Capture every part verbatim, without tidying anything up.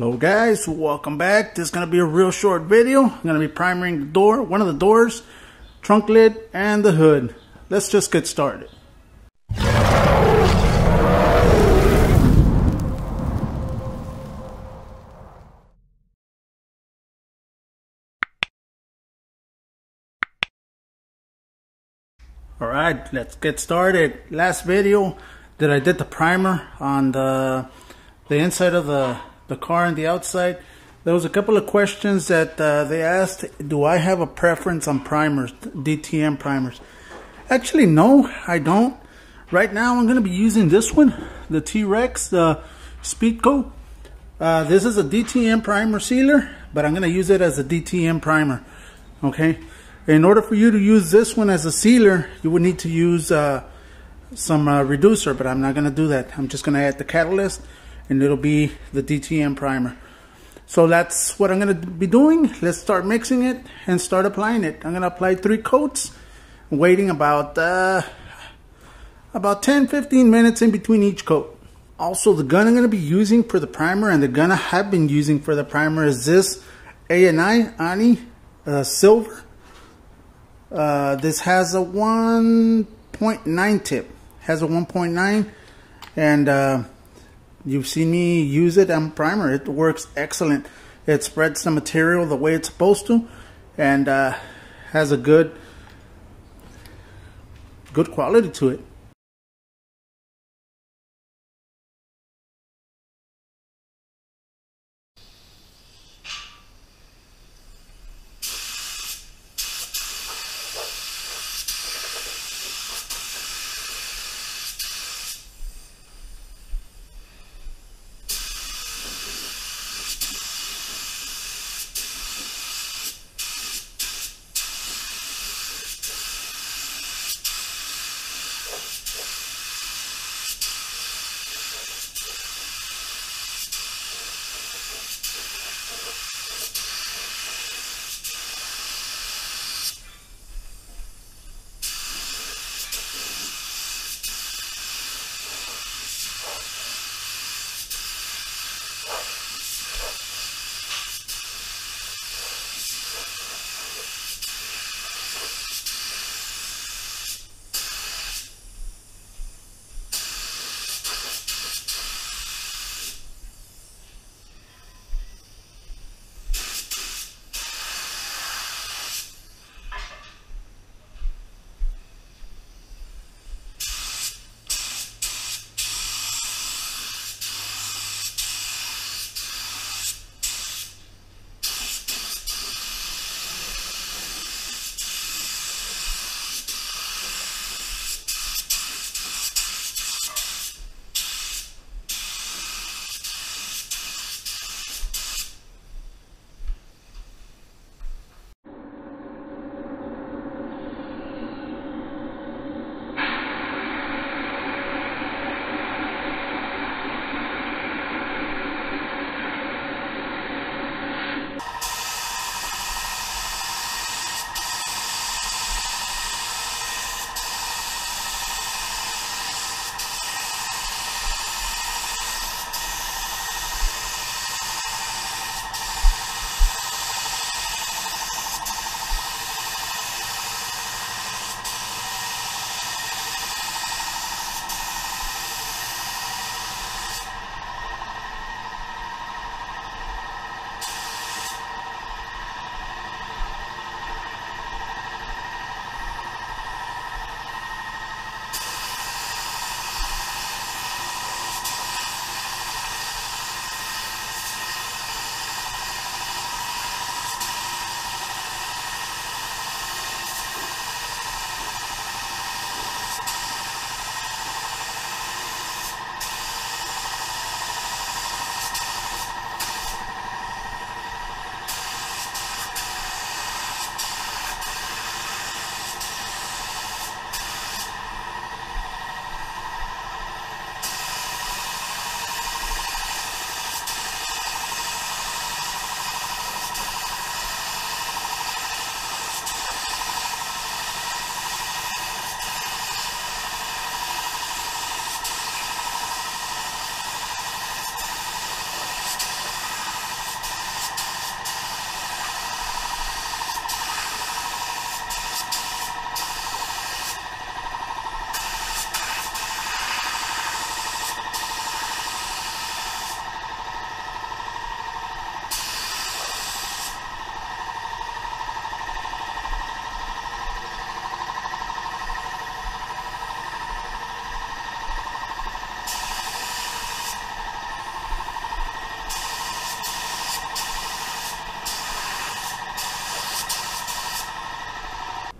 Hello guys, welcome back. This is going to be a real short video. I'm going to be priming the door, one of the doors, trunk lid, and the hood. Let's just get started. Alright, let's get started. Last video that I did the primer on the, the inside of the the car and the outside, there was a couple of questions that uh, they asked. Do I have a preference on primers, D T M primers? Actually, no, I don't. Right now, I'm going to be using this one, the T-Rex, the Speedco. Uh, this is a D T M primer sealer, but I'm going to use it as a D T M primer. Okay. In order for you to use this one as a sealer, you would need to use uh, some uh, reducer, but I'm not going to do that. I'm just going to add the catalyst, and it'll be the D T M primer. So that's what I'm gonna be doing. Let's start mixing it and start applying it. I'm gonna apply three coats, waiting about uh, about ten to fifteen minutes in between each coat. Also, the gun I'm gonna be using for the primer and the gun I have been using for the primer is this A and I Ani uh, Silver. Uh, this has a one point nine tip. Has a one point nine, and uh, you've seen me use it on primer. It works excellent. It spreads the material the way it's supposed to, and uh, has a good good quality to it.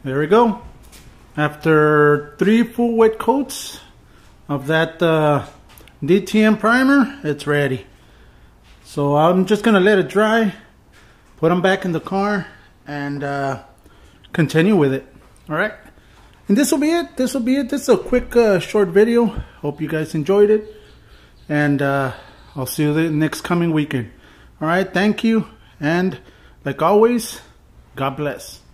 There we go. After three full wet coats of that uh, D T M primer, it's ready. So I'm just gonna let it dry, put them back in the car, and uh, continue with it. All right, and this will be it. This will be it. This is a quick, uh, short video. Hope you guys enjoyed it, and uh, I'll see you the next coming weekend. All right, thank you, and like always, God bless.